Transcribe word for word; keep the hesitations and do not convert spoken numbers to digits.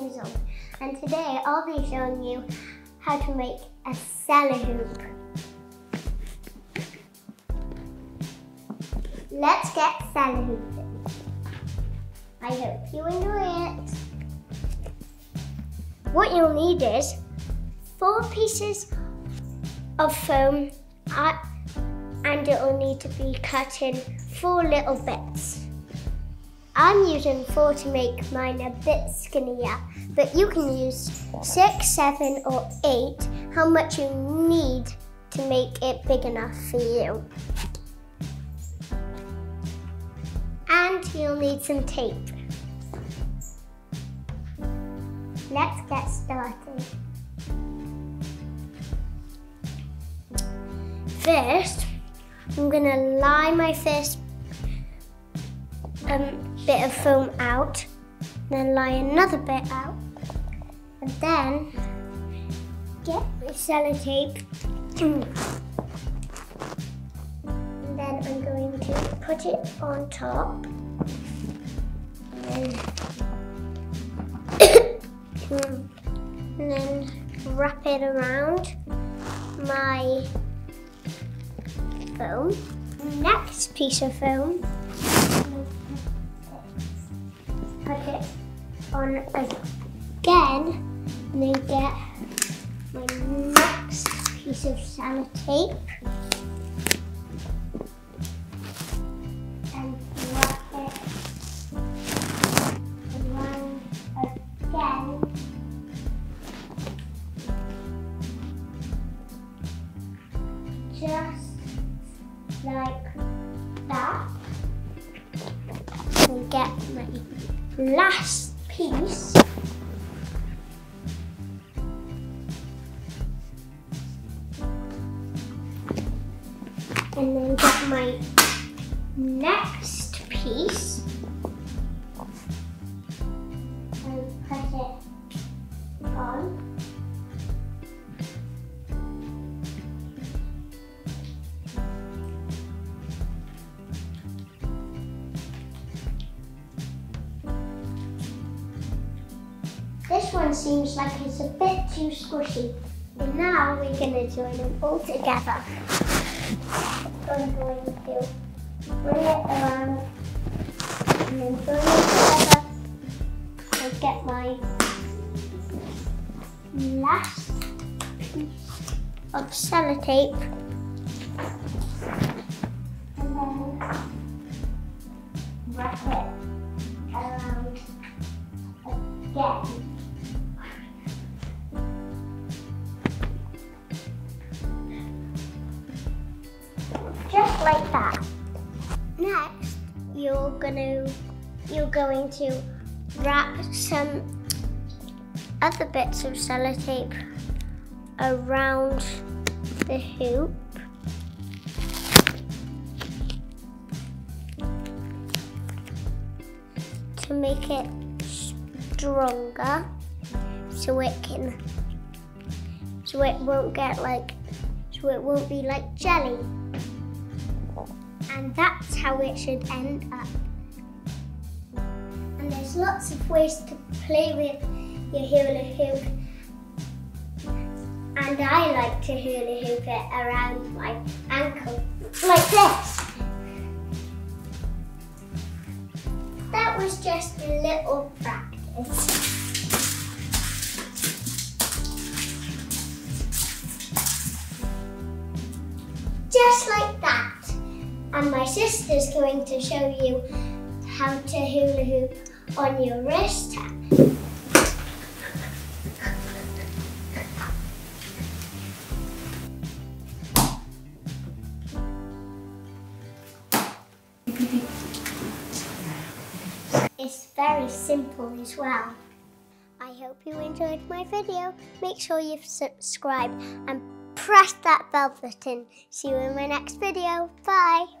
years old, and today I'll be showing you how to make a sellohoop. Let's get sellohooping. I hope you enjoy it. What you'll need is four pieces of foam and it will need to be cut in four little bits. I'm using four to make mine a bit skinnier, but you can use six, seven or eight, how much you need to make it big enough for you. And you'll need some tape. Let's get started. First, I'm going to line my first um, bit of foam out, then line another bit out, and then get my sellotape. And then I'm going to put it on top. And then, and then wrap it around my foam. Next piece of foam, put it on again, and then get my next piece of sellotape and wrap it around again. Just like that, and get my last piece, and then get my next piece and put it on. This one seems like it's a bit too squishy. And now we're going to join them all together. I'm going to bring it around and then join it together and get my last piece of sellotape. And then wrap it around again. Just like that. Next, you're gonna you're going to wrap some other bits of sellotape around the hoop. To make it stronger so it can so it won't get like so it won't be like jelly. And that's how it should end up. And there's lots of ways to play with your hula hoop. And I like to hula hoop it around my ankle, like this. That was just a little practice. Just like that. And my sister's going to show you how to hula hoop on your wrist. It's very simple as well. I hope you enjoyed my video. Make sure you've subscribed and press that bell button. See you in my next video. Bye.